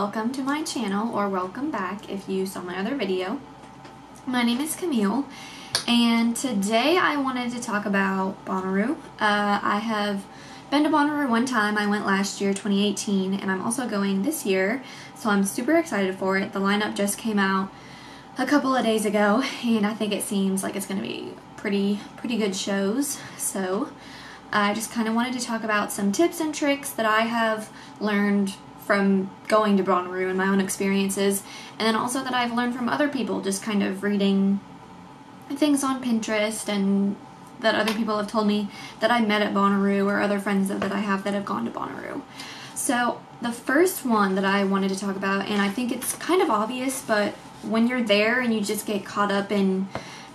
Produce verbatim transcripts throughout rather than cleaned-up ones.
Welcome to my channel, or welcome back if you saw my other video. My name is Camille, and today I wanted to talk about Bonnaroo. Uh, I have been to Bonnaroo one time. I went last year, twenty eighteen, and I'm also going this year, so I'm super excited for it. The lineup just came out a couple of days ago, and I think it seems like it's going to be pretty, pretty good shows, so I just kind of wanted to talk about some tips and tricks that I have learned from going to Bonnaroo and my own experiences, and then also that I've learned from other people, just kind of reading things on Pinterest and that other people have told me that I met at Bonnaroo, or other friends that I have that have gone to Bonnaroo. So the first one that I wanted to talk about, and I think it's kind of obvious, but when you're there and you just get caught up in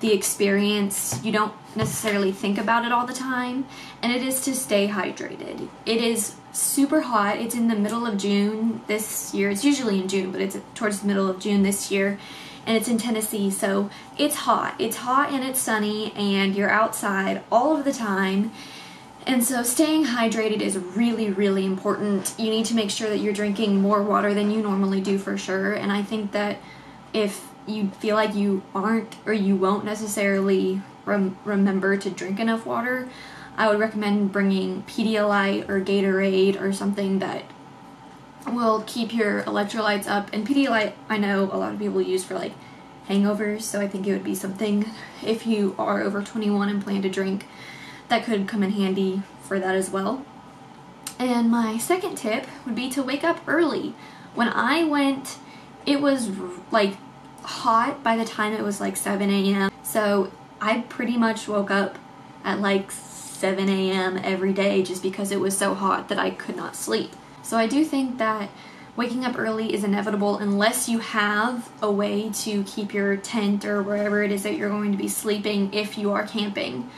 the experience, you don't necessarily think about it all the time, and it is to stay hydrated. It is super hot. It's in the middle of June this year. It's usually in June, but it's towards the middle of June this year, and it's in Tennessee, so it's hot. It's hot and it's sunny, and you're outside all of the time, and so staying hydrated is really, really important. You need to make sure that you're drinking more water than you normally do, for sure, and I think that if you feel like you aren't, or you won't necessarily rem remember to drink enough water, I would recommend bringing Pedialyte or Gatorade or something that will keep your electrolytes up. And Pedialyte, I know a lot of people use for like hangovers, so I think it would be something, if you are over twenty-one and plan to drink, that could come in handy for that as well. And my second tip would be to wake up early. When I went, it was like hot by the time it was like seven A M So I pretty much woke up at like seven A M every day just because it was so hot that I could not sleep. So I do think that waking up early is inevitable unless you have a way to keep your tent or wherever it is that you're going to be sleeping, if you are camping,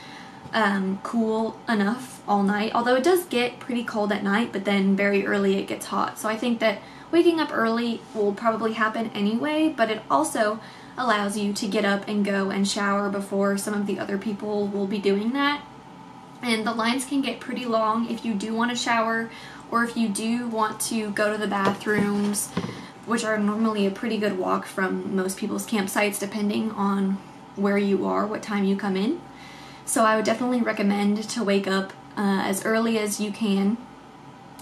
um, cool enough all night. Although it does get pretty cold at night, but then very early it gets hot. So I think that waking up early will probably happen anyway, but it also allows you to get up and go and shower before some of the other people will be doing that. And the lines can get pretty long if you do want to shower, or if you do want to go to the bathrooms, which are normally a pretty good walk from most people's campsites, depending on where you are, what time you come in. So I would definitely recommend to wake up uh, as early as you can,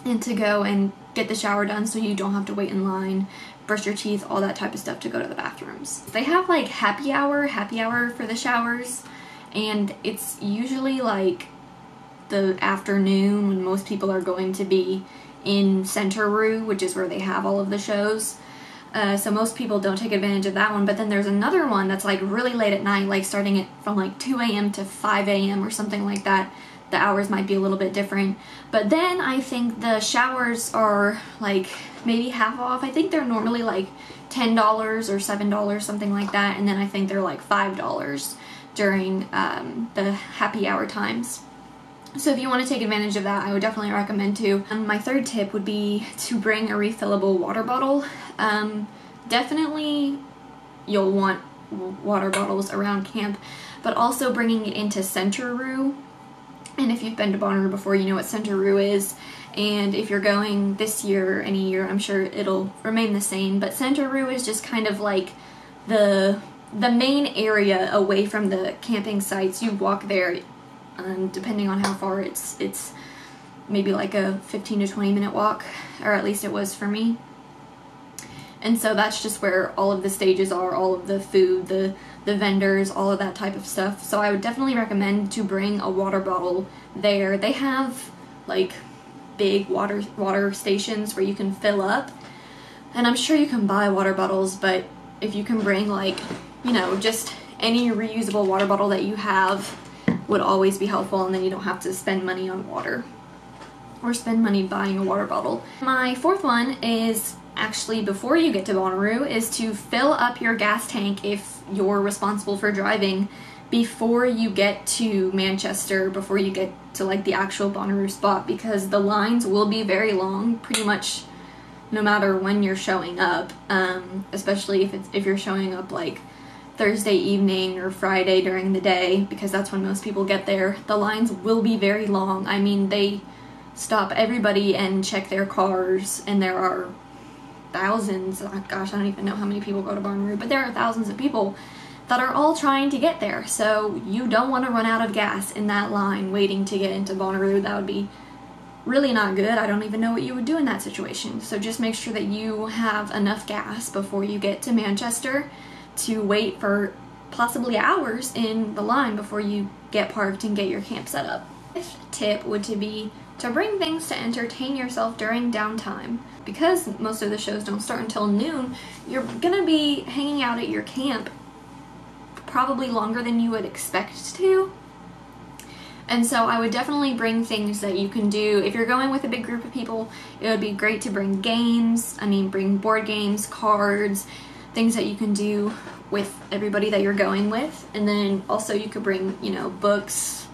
and to go and get the shower done so you don't have to wait in line, brush your teeth, all that type of stuff to go to the bathrooms. They have like happy hour, happy hour for the showers, and it's usually like the afternoon when most people are going to be in Centeroo, which is where they have all of the shows. Uh, so most people don't take advantage of that one, but then there's another one that's like really late at night, like starting it from like two A M to five A M or something like that. The hours might be a little bit different, but then I think the showers are like maybe half off. I think they're normally like ten dollars or seven dollars, something like that, and then I think they're like five dollars during um, the happy hour times. So if you want to take advantage of that, I would definitely recommend to. Um, my third tip would be to bring a refillable water bottle. Um, definitely you'll want water bottles around camp, but also bringing it into Centeroo. And if you've been to Bonnaroo before, you know what Centeroo is, and if you're going this year or any year, I'm sure it'll remain the same, but Centeroo is just kind of like the the main area away from the camping sites. You walk there, um, depending on how far, it's it's maybe like a fifteen to twenty minute walk, or at least it was for me. And so that's just where all of the stages are, all of the food, the the vendors, all of that type of stuff. So I would definitely recommend to bring a water bottle there. They have like big water water stations where you can fill up, and I'm sure you can buy water bottles, but if you can bring like, you know, just any reusable water bottle that you have would always be helpful, and then you don't have to spend money on water or spend money buying a water bottle. My fourth one is actually before you get to Bonnaroo, is to fill up your gas tank if you're responsible for driving before you get to Manchester, before you get to like the actual Bonnaroo spot, because the lines will be very long pretty much no matter when you're showing up, um, especially if, it's, if you're showing up like Thursday evening or Friday during the day, because that's when most people get there. The lines will be very long. I mean, they stop everybody and check their cars, and there are thousands, oh gosh, I don't even know how many people go to Bonnaroo, but there are thousands of people that are all trying to get there, so you don't want to run out of gas in that line waiting to get into Bonnaroo. That would be really not good. I don't even know what you would do in that situation. So just make sure that you have enough gas before you get to Manchester to wait for possibly hours in the line before you get parked and get your camp set up. Fifth tip would to be to bring things to entertain yourself during downtime. Because most of the shows don't start until noon, you're gonna be hanging out at your camp probably longer than you would expect to. And so I would definitely bring things that you can do. If you're going with a big group of people, it would be great to bring games. I mean, bring board games, cards, things that you can do with everybody that you're going with. And then also you could bring, you know, books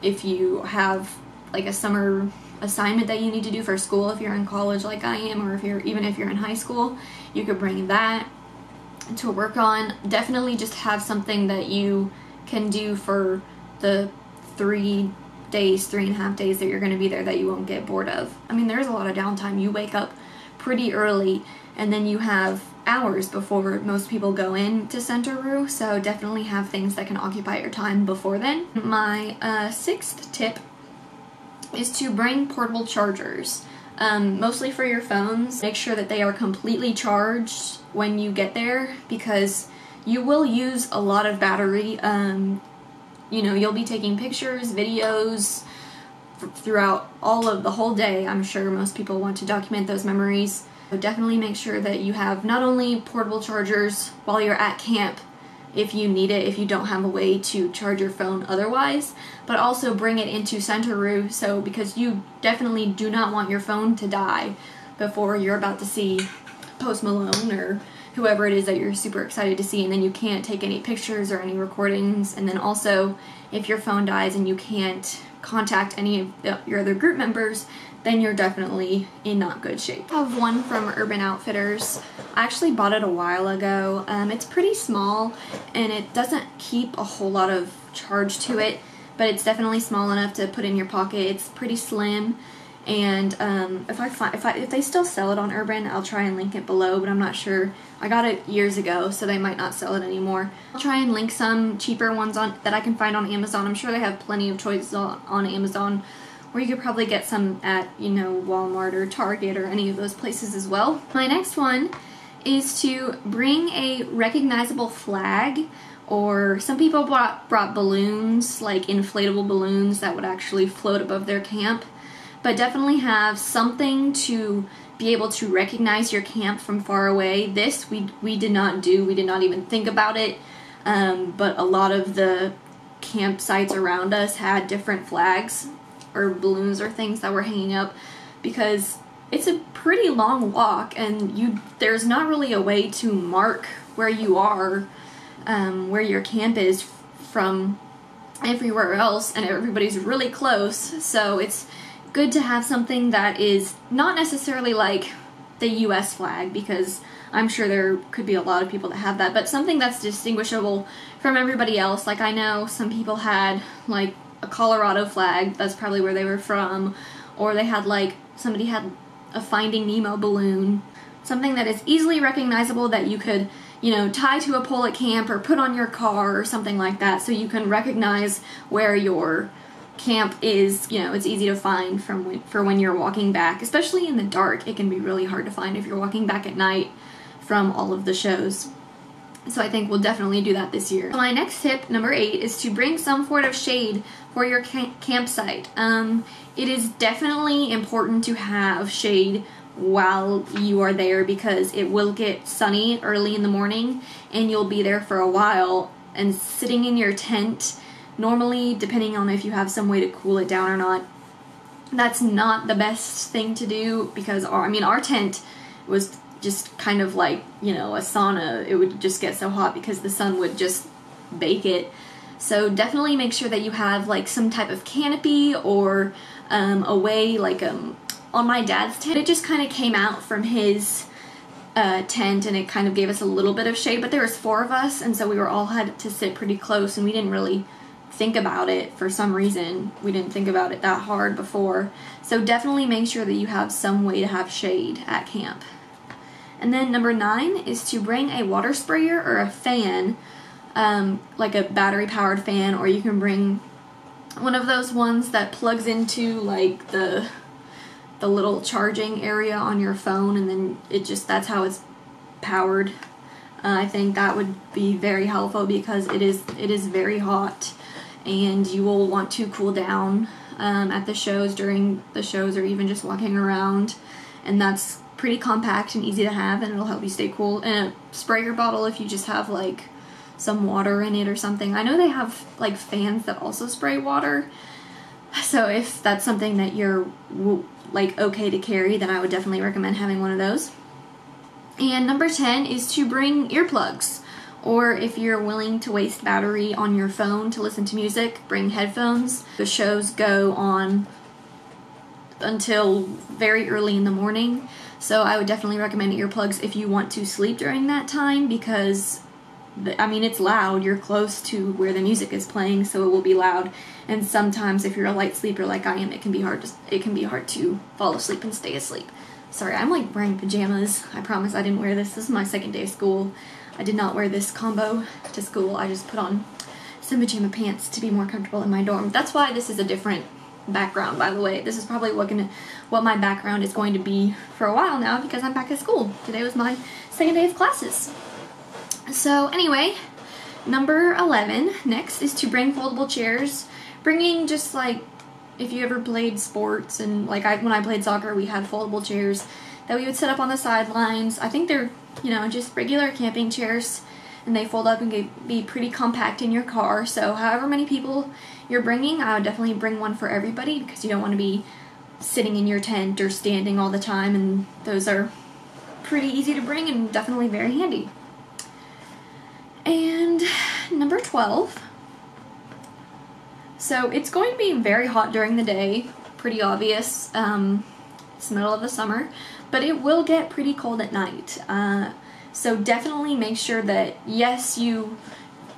if you have like a summer assignment that you need to do for school, if you're in college like I am, or if you're even if you're in high school, you could bring that to work on. Definitely just have something that you can do for the three days, three and a half days that you're going to be there that you won't get bored of. I mean, there's a lot of downtime. You wake up pretty early and then you have hours before most people go in to Centeroo, so definitely have things that can occupy your time before then. My uh, sixth tip is to bring portable chargers, um, mostly for your phones. Make sure that they are completely charged when you get there, because you will use a lot of battery. Um, you know, you'll be taking pictures, videos throughout all of the whole day. I'm sure most people want to document those memories. So definitely make sure that you have not only portable chargers while you're at camp, if you need it, if you don't have a way to charge your phone otherwise, but also bring it into Centeroo, so because you definitely do not want your phone to die before you're about to see Post Malone or whoever it is that you're super excited to see, and then you can't take any pictures or any recordings. And then also, if your phone dies and you can't contact any of the, your other group members, then you're definitely in not good shape. I have one from Urban Outfitters. I actually bought it a while ago. Um, it's pretty small and it doesn't keep a whole lot of charge to it, but it's definitely small enough to put in your pocket. It's pretty slim, and um, if I find, if I, if they still sell it on Urban, I'll try and link it below, but I'm not sure. I got it years ago, so they might not sell it anymore. I'll try and link some cheaper ones on that I can find on Amazon. I'm sure they have plenty of choices on, on Amazon. Or you could probably get some at, you know, Walmart or Target or any of those places as well. My next one is to bring a recognizable flag, or some people brought, brought balloons, like inflatable balloons that would actually float above their camp. But definitely have something to be able to recognize your camp from far away. This we, we did not do, we did not even think about it, um, but a lot of the campsites around us had different flags or balloons or things that were hanging up, because it's a pretty long walk and you there's not really a way to mark where you are, um, where your camp is from everywhere else, and everybody's really close. So it's good to have something that is not necessarily like the U S flag, because I'm sure there could be a lot of people that have that, but something that's distinguishable from everybody else. Like, I know some people had like a Colorado flag, that's probably where they were from, or they had like, somebody had a Finding Nemo balloon. Something that is easily recognizable that you could, you know, tie to a pole at camp or put on your car or something like that, so you can recognize where your camp is. You know, it's easy to find from when, for when you're walking back, especially in the dark. It can be really hard to find if you're walking back at night from all of the shows. So I think we'll definitely do that this year. My next tip, number eight, is to bring some sort of shade for your campsite. Um, it is definitely important to have shade while you are there, because it will get sunny early in the morning and you'll be there for a while, and sitting in your tent, normally, depending on if you have some way to cool it down or not, that's not the best thing to do, because our, I mean, our tent was just kind of like, you know, a sauna. It would just get so hot because the sun would just bake it. So definitely make sure that you have like some type of canopy or um, a way, like um, on my dad's tent, it just kind of came out from his uh, tent and it kind of gave us a little bit of shade, but there was four of us, and so we were all had to sit pretty close, and we didn't really think about it for some reason. We didn't think about it that hard before. So definitely make sure that you have some way to have shade at camp. And then number nine is to bring a water sprayer or a fan, um, like a battery-powered fan, or you can bring one of those ones that plugs into like the the little charging area on your phone, and then it just, that's how it's powered. Uh, I think that would be very helpful because it is it is very hot, and you will want to cool down um, at the shows, during the shows, or even just walking around. And that's pretty compact and easy to have, and it'll help you stay cool. And a sprayer bottle, if you just have like some water in it or something. I know they have like fans that also spray water, so if that's something that you're like okay to carry, then I would definitely recommend having one of those. And number ten is to bring earplugs, or if you're willing to waste battery on your phone to listen to music, bring headphones. The shows go on until very early in the morning, so I would definitely recommend earplugs if you want to sleep during that time, because I mean, it's loud, you're close to where the music is playing, so it will be loud. And sometimes if you're a light sleeper like I am, it can be hard to, it can be hard to fall asleep and stay asleep. Sorry, I'm like wearing pajamas. I promise I didn't wear this. This is my second day of school. I did not wear this combo to school. I just put on some pajama pants to be more comfortable in my dorm. That's why this is a different background, by the way. This is probably what gonna, what my background is going to be for a while now, because I'm back at school. Today was my second day of classes. So anyway, number eleven next is to bring foldable chairs. Bringing just like, if you ever played sports, and like I, when I played soccer, we had foldable chairs that we would set up on the sidelines. I think they're, you know, just regular camping chairs, and they fold up and get, be pretty compact in your car. So however many people you're bringing, I would definitely bring one for everybody, because you don't want to be sitting in your tent or standing all the time, and those are pretty easy to bring and definitely very handy. And number twelve, so it's going to be very hot during the day, pretty obvious, um, it's the middle of the summer, but it will get pretty cold at night, uh, so definitely make sure that, yes, you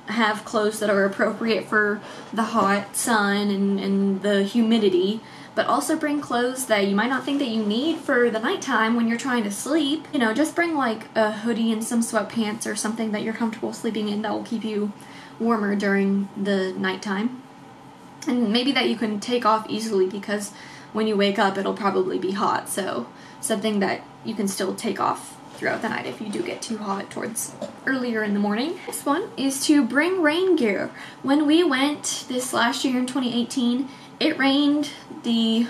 have clothes that are appropriate for the hot sun and, and the humidity, but also bring clothes that you might not think that you need for the nighttime when you're trying to sleep. You know, just bring like a hoodie and some sweatpants or something that you're comfortable sleeping in that will keep you warmer during the nighttime. And maybe that you can take off easily, because when you wake up it'll probably be hot, so something that you can still take off throughout the night if you do get too hot towards earlier in the morning. Next one is to bring rain gear. When we went this last year in twenty eighteen, it rained the,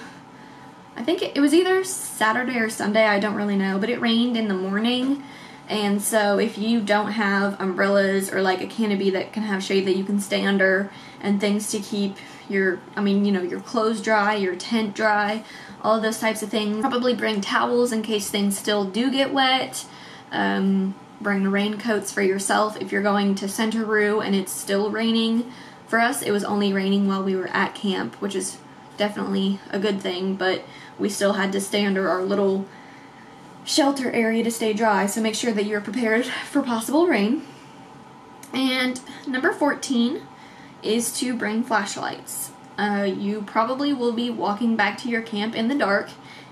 I think it, it was either Saturday or Sunday, I don't really know, but it rained in the morning, and so if you don't have umbrellas or like a canopy that can have shade that you can stay under, and things to keep your, I mean, you know, your clothes dry, your tent dry, all those types of things. Probably bring towels in case things still do get wet. Um, bring raincoats for yourself if you're going to Centeroo and it's still raining. For us, it was only raining while we were at camp, which is definitely a good thing, but we still had to stay under our little shelter area to stay dry, so make sure that you're prepared for possible rain. And number fourteen is to bring flashlights. Uh, you probably will be walking back to your camp in the dark,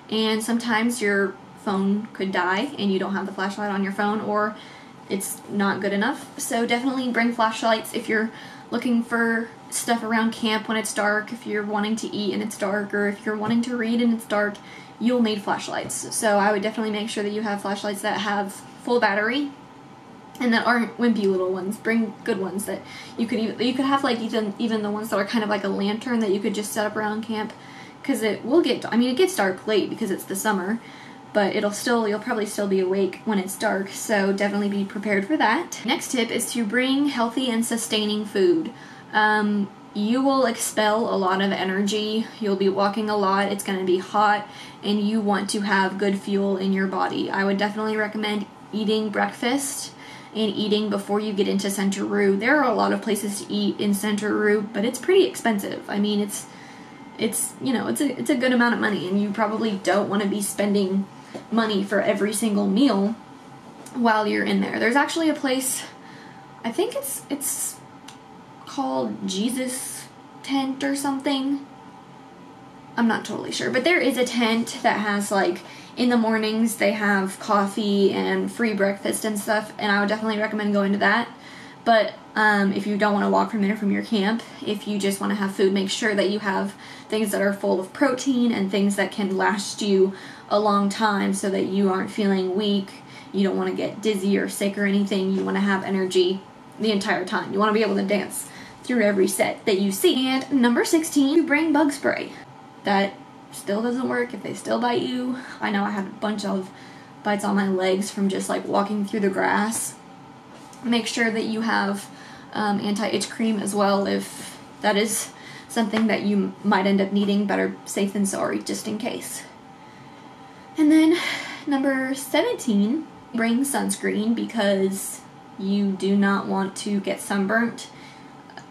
and sometimes your phone could die and you don't have the flashlight on your phone, or it's not good enough, so definitely bring flashlights if you're looking for stuff around camp when it's dark, if you're wanting to eat and it's dark, or if you're wanting to read and it's dark, you'll need flashlights. So I would definitely make sure that you have flashlights that have full battery and that aren't wimpy little ones. Bring good ones that you could even, you could have like even even the ones that are kind of like a lantern that you could just set up around camp, because it will get, I mean, it gets dark late because it's the summer, but it'll still, you'll probably still be awake when it's dark, so definitely be prepared for that. Next tip is to bring healthy and sustaining food. Um, you will expel a lot of energy, you'll be walking a lot, it's going to be hot, and you want to have good fuel in your body. I would definitely recommend eating breakfast and eating before you get into Centeroo. There are a lot of places to eat in Centeroo, but it's pretty expensive. I mean, it's, it's, you know, it's a, it's a good amount of money, and you probably don't want to be spending money for every single meal while you're in there. There's actually a place, I think it's, it's called Jesus Tent or something. I'm not totally sure, but there is a tent that has like in the mornings they have coffee and free breakfast and stuff, and I would definitely recommend going to that. But um, if you don't want to walk from in or from your camp, if you just want to have food, make sure that you have things that are full of protein and things that can last you a long time so that you aren't feeling weak. You don't want to get dizzy or sick or anything. You want to have energy the entire time. You want to be able to dance through every set that you see. And number sixteen, you bring bug spray. That still doesn't work if they still bite you. I know I had a bunch of bites on my legs from just like walking through the grass. Make sure that you have um, anti-itch cream as well if that is something that you might end up needing. Better safe than sorry, just in case. And then number seventeen, bring sunscreen because you do not want to get sunburnt.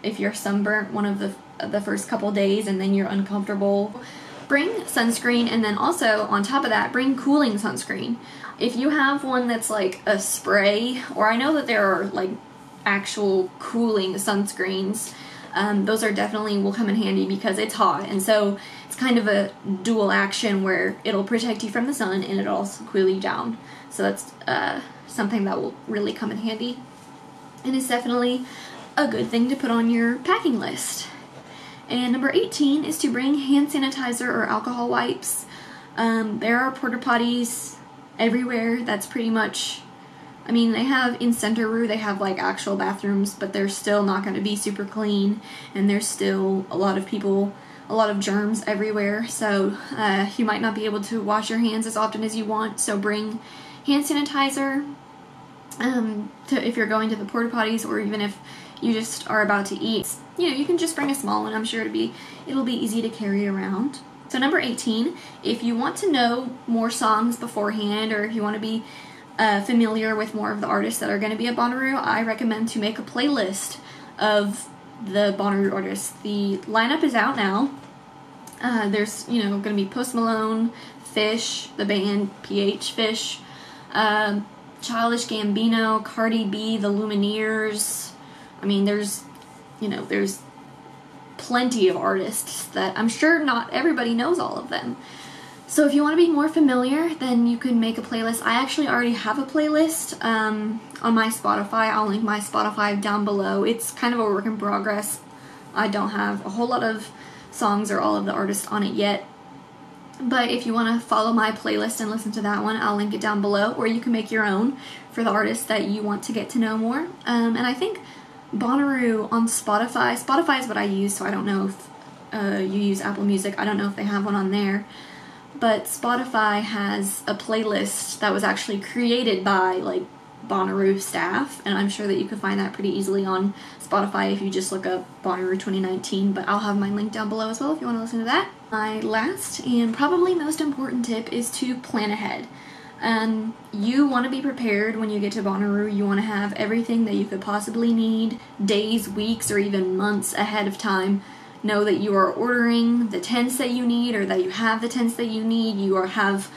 If you're sunburnt one of the, the first couple days and then you're uncomfortable, bring sunscreen. And then also on top of that, bring cooling sunscreen. If you have one that's like a spray, or I know that there are like actual cooling sunscreens, um, those are definitely will come in handy because it's hot, and so it's kind of a dual action where it'll protect you from the sun and it'll also cool you down. So that's uh, something that will really come in handy, and it's definitely a good thing to put on your packing list. And number eighteen is to bring hand sanitizer or alcohol wipes. Um, there are porta potties everywhere. That's pretty much, I mean, they have in Centeroo, they have like actual bathrooms, but they're still not going to be super clean, and there's still a lot of people, a lot of germs everywhere, so uh, you might not be able to wash your hands as often as you want. So bring hand sanitizer um, to, if you're going to the porta potties, or even if you just are about to eat, you know, you can just bring a small one. I'm sure it'll be, it'll be easy to carry around. So number eighteen, if you want to know more songs beforehand, or if you want to be uh, familiar with more of the artists that are going to be at Bonnaroo, I recommend to make a playlist of the Bonnaroo artists. The lineup is out now. Uh, there's, you know, going to be Post Malone, Fish, the band P H Fish, uh, Childish Gambino, Cardi B, The Lumineers. I mean, there's, you know, there's plenty of artists that I'm sure not everybody knows all of them. So if you want to be more familiar, then you can make a playlist. I actually already have a playlist um, on my Spotify. I'll link my Spotify down below. It's kind of a work in progress. I don't have a whole lot of songs or all of the artists on it yet. But if you want to follow my playlist and listen to that one, I'll link it down below. Or you can make your own for the artists that you want to get to know more. Um, and I think Bonnaroo on Spotify. Spotify is what I use, so I don't know if uh, you use Apple Music. I don't know if they have one on there. But Spotify has a playlist that was actually created by, like, Bonnaroo staff, and I'm sure that you can find that pretty easily on Spotify if you just look up Bonnaroo twenty nineteen, but I'll have my link down below as well if you want to listen to that. My last and probably most important tip is to plan ahead. Um, you want to be prepared when you get to Bonnaroo. You want to have everything that you could possibly need days, weeks, or even months ahead of time. Know that you are ordering the tents that you need, or that you have the tents that you need. You are, have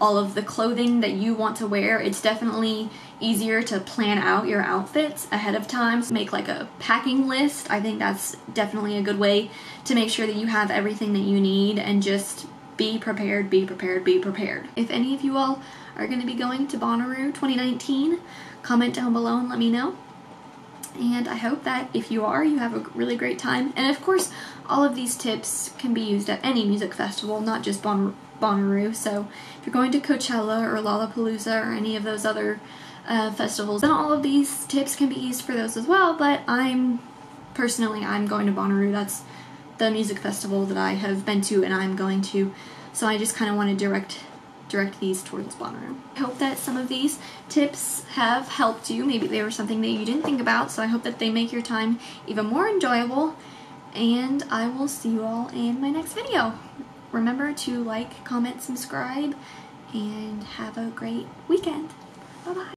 all of the clothing that you want to wear. It's definitely easier to plan out your outfits ahead of time. So make like a packing list. I think that's definitely a good way to make sure that you have everything that you need, and just be prepared, be prepared, be prepared. If any of you all are going to be going to Bonnaroo twenty nineteen, comment down below and let me know. And I hope that if you are, you have a really great time. And of course, all of these tips can be used at any music festival, not just Bonn Bonnaroo. So if you're going to Coachella or Lollapalooza or any of those other uh, festivals, then all of these tips can be used for those as well. But I'm, personally, I'm going to Bonnaroo. That's the music festival that I have been to and I'm going to. So I just kind of want to direct direct these towards Bonnaroo. I hope that some of these tips have helped you. Maybe they were something that you didn't think about, so I hope that they make your time even more enjoyable, and I will see you all in my next video. Remember to like, comment, subscribe, and have a great weekend. Bye-bye.